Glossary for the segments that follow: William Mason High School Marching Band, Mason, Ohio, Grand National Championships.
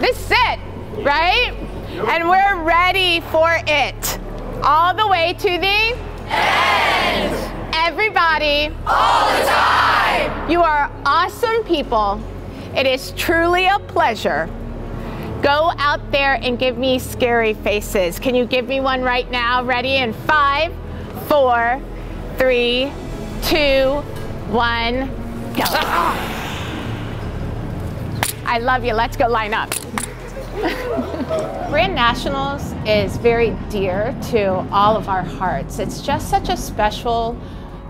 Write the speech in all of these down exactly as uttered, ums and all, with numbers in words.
This is it, right? And we're ready for it. All the way to the end. Everybody. All the time. You are awesome people. It is truly a pleasure. Go out there and give me scary faces. Can you give me one right now? Ready? In five, four, three, two, one, go. I love you. Let's go line up. Grand Nationals is very dear to all of our hearts. It's just such a special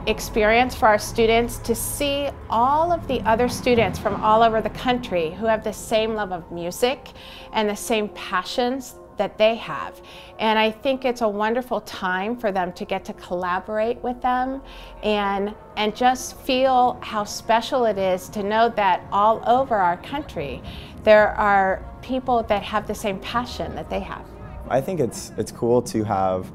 experience for our students to see all of the other students from all over the country who have the same love of music and the same passions that they have. And I think it's a wonderful time for them to get to collaborate with them and, and just feel how special it is to know that all over our country there are people that have the same passion that they have. I think it's, it's cool to have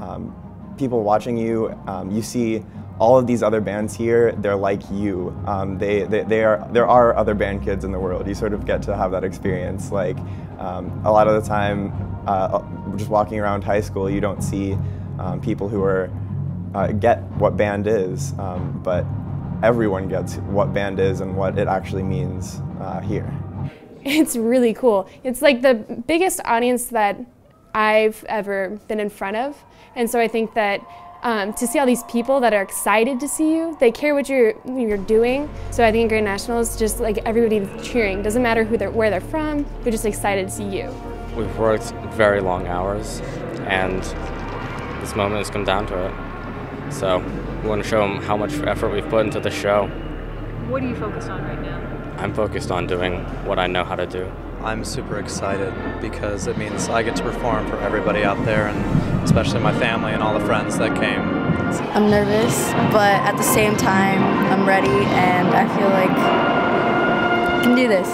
um, people watching you. Um, you see all of these other bands here, they're like you. Um, they, they, they are, there are other band kids in the world. You sort of get to have that experience. Like um, a lot of the time, uh, just walking around high school, you don't see um, people who are uh, get what band is, um, but everyone gets what band is and what it actually means uh, here. It's really cool. It's like the biggest audience that I've ever been in front of, and so I think that Um, to see all these people that are excited to see you, they care what you're you're doing. So I think Grand Nationals, just like everybody cheering, doesn't matter who they're where they're from, they're just excited to see you. We've worked very long hours, and this moment has come down to it. So we want to show them how much effort we've put into the show. What are you focused on right now? I'm focused on doing what I know how to do. I'm super excited because it means I get to perform for everybody out there, and especially my family and all the friends that came. I'm nervous, but at the same time, I'm ready, and I feel like I can do this.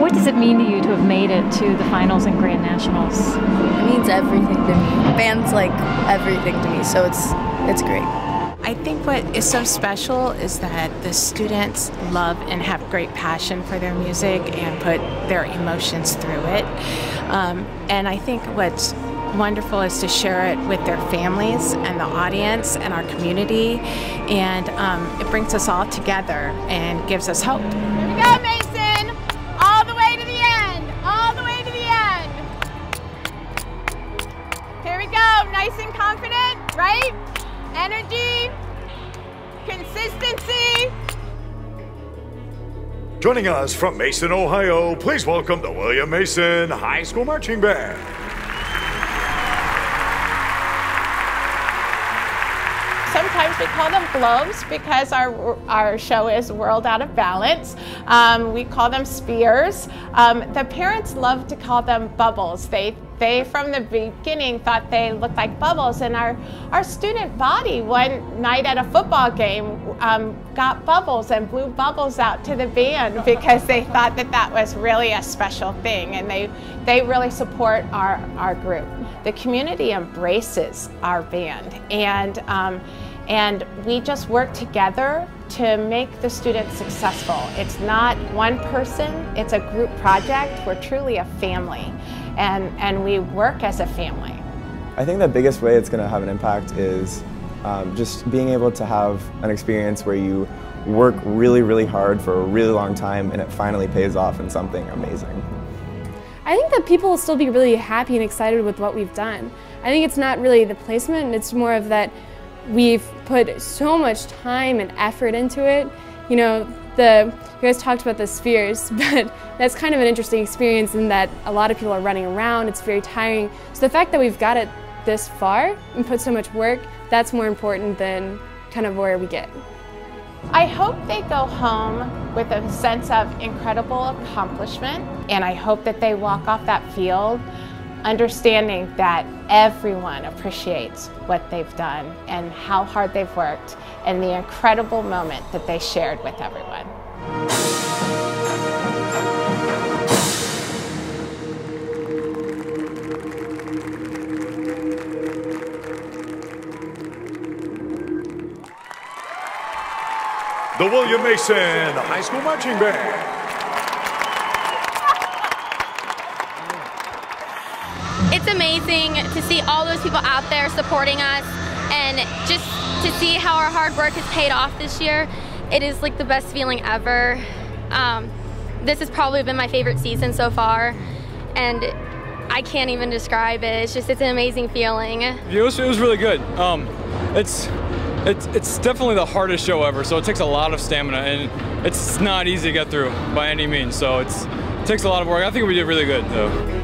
What does it mean to you to have made it to the finals and Grand Nationals? It means everything to me. Band's like everything to me, so it's it's great. I think what is so special is that the students love and have great passion for their music and put their emotions through it. Um, and I think what's wonderful is to share it with their families and the audience and our community. And um, it brings us all together and gives us hope. Here we go, Mason! All the way to the end! All the way to the end! Here we go, nice and confident, right? Energy, consistency. Joining us from Mason, Ohio, please welcome the William Mason High School Marching Band. Sometimes we call them globes because our, our show is World Out of Balance. Um, we call them spheres. Um, the parents love to call them bubbles. They They, from the beginning, thought they looked like bubbles, and our, our student body one night at a football game um, got bubbles and blew bubbles out to the band because they thought that that was really a special thing, and they, they really support our, our group. The community embraces our band, and, um, and we just work together to make the students successful. It's not one person, it's a group project. We're truly a family, and, and we work as a family. I think the biggest way it's gonna have an impact is um, just being able to have an experience where you work really, really hard for a really long time and it finally pays off in something amazing. I think that people will still be really happy and excited with what we've done. I think it's not really the placement, it's more of that we've put so much time and effort into it. You know, the, you guys talked about the spheres, but that's kind of an interesting experience in that a lot of people are running around, it's very tiring. So the fact that we've got it this far and put so much work, that's more important than kind of where we get. I hope they go home with a sense of incredible accomplishment, and I hope that they walk off that field understanding that everyone appreciates what they've done and how hard they've worked and the incredible moment that they shared with everyone. The William Mason High School Marching Band. it's amazing to see all those people out there supporting us, and just to see how our hard work has paid off this year. It is like the best feeling ever. Um, this has probably been my favorite season so far, and I can't even describe it. It's just, it's an amazing feeling. It was, it was really good. Um, it's, it's, it's definitely the hardest show ever, so it takes a lot of stamina, and it's not easy to get through by any means, so it's, it takes a lot of work. I think we did really good, though.